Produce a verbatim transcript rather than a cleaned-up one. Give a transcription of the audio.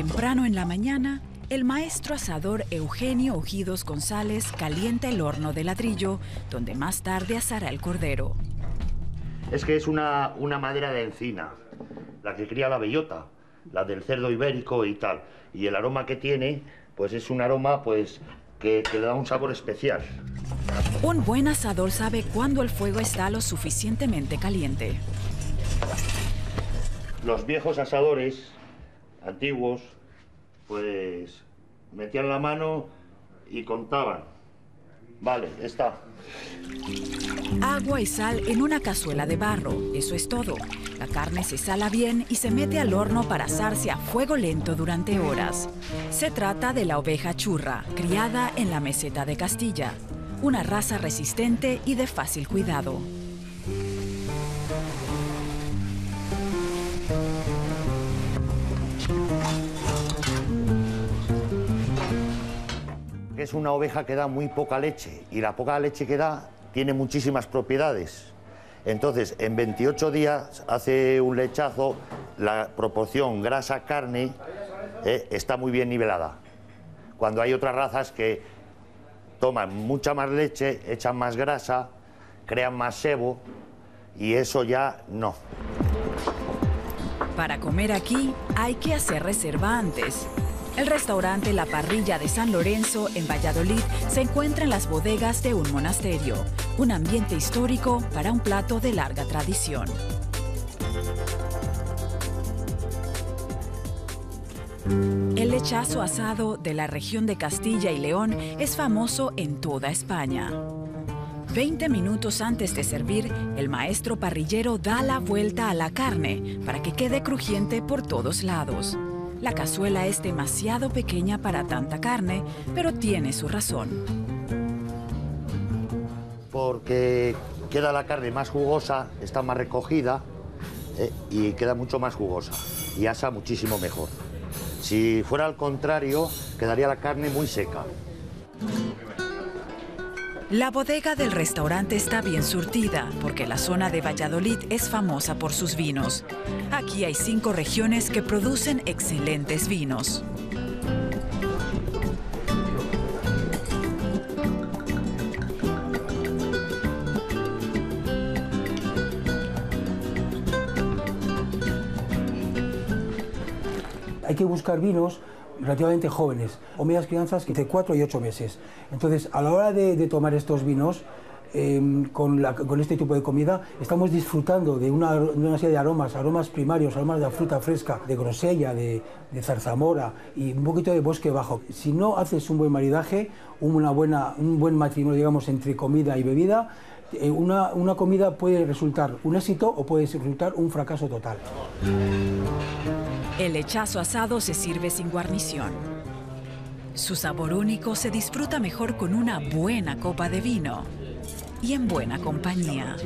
Temprano en la mañana, el maestro asador Eugenio Ujidos González calienta el horno de ladrillo, donde más tarde asará el cordero. Es que es una, una madera de encina, la que cría la bellota, la del cerdo ibérico y tal. Y el aroma que tiene, pues es un aroma pues que, que le da un sabor especial. Un buen asador sabe cuándo el fuego está lo suficientemente caliente. Los viejos asadores antiguos, pues metían la mano y contaban. Vale, está. Agua y sal en una cazuela de barro, eso es todo. La carne se sala bien y se mete al horno para asarse a fuego lento durante horas. Se trata de la oveja churra, criada en la meseta de Castilla. Una raza resistente y de fácil cuidado. Es una oveja que da muy poca leche y la poca leche que da tiene muchísimas propiedades. Entonces, en veintiocho días hace un lechazo, la proporción grasa-carne eh, está muy bien nivelada. Cuando hay otras razas que toman mucha más leche, echan más grasa, crean más sebo y eso ya no. Para comer aquí hay que hacer reserva antes. El restaurante La Parrilla de San Lorenzo, en Valladolid, se encuentra en las bodegas de un monasterio. Un ambiente histórico para un plato de larga tradición. El lechazo asado de la región de Castilla y León es famoso en toda España. veinte minutos antes de servir, el maestro parrillero da la vuelta a la carne para que quede crujiente por todos lados. La cazuela es demasiado pequeña para tanta carne, pero tiene su razón. Porque queda la carne más jugosa, está más recogida eh, y queda mucho más jugosa y asa muchísimo mejor. Si fuera al contrario, quedaría la carne muy seca. La bodega del restaurante está bien surtida porque la zona de Valladolid es famosa por sus vinos. Aquí hay cinco regiones que producen excelentes vinos. Hay que buscar vinos relativamente jóvenes, o medias crianzas entre cuatro y ocho meses. Entonces, a la hora de, de tomar estos vinos, eh, con, la, con este tipo de comida, estamos disfrutando de una, de una serie de aromas, aromas primarios, aromas de fruta fresca, de grosella, de, de zarzamora y un poquito de bosque bajo. Si no haces un buen maridaje, una buena, un buen matrimonio, digamos, entre comida y bebida, eh, una, una comida puede resultar un éxito o puede resultar un fracaso total. El lechazo asado se sirve sin guarnición. Su sabor único se disfruta mejor con una buena copa de vino y en buena compañía.